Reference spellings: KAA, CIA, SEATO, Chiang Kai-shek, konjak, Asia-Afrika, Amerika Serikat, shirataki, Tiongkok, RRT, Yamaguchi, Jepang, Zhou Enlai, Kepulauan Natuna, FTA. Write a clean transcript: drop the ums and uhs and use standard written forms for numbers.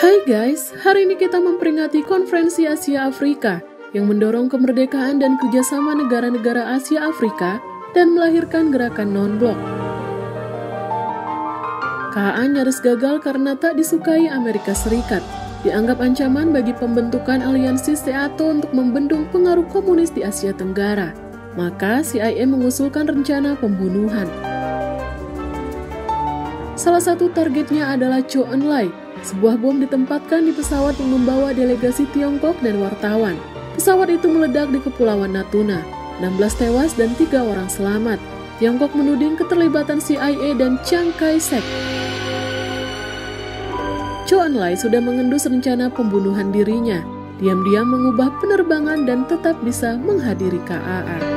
Hai guys, hari ini kita memperingati konferensi Asia-Afrika yang mendorong kemerdekaan dan kerjasama negara-negara Asia-Afrika dan melahirkan gerakan non-blok. KAA nyaris gagal karena tak disukai Amerika Serikat, dianggap ancaman bagi pembentukan aliansi SEATO untuk membendung pengaruh komunis di Asia Tenggara. Maka CIA mengusulkan rencana pembunuhan. Salah satu targetnya adalah Zhou Enlai. Sebuah bom ditempatkan di pesawat yang membawa delegasi Tiongkok dan wartawan. Pesawat itu meledak di Kepulauan Natuna. 16 tewas dan 3 orang selamat. Tiongkok menuding keterlibatan CIA dan Chiang Kai-shek. Zhou Enlai sudah mengendus rencana pembunuhan dirinya. Diam-diam mengubah penerbangan dan tetap bisa menghadiri KAA.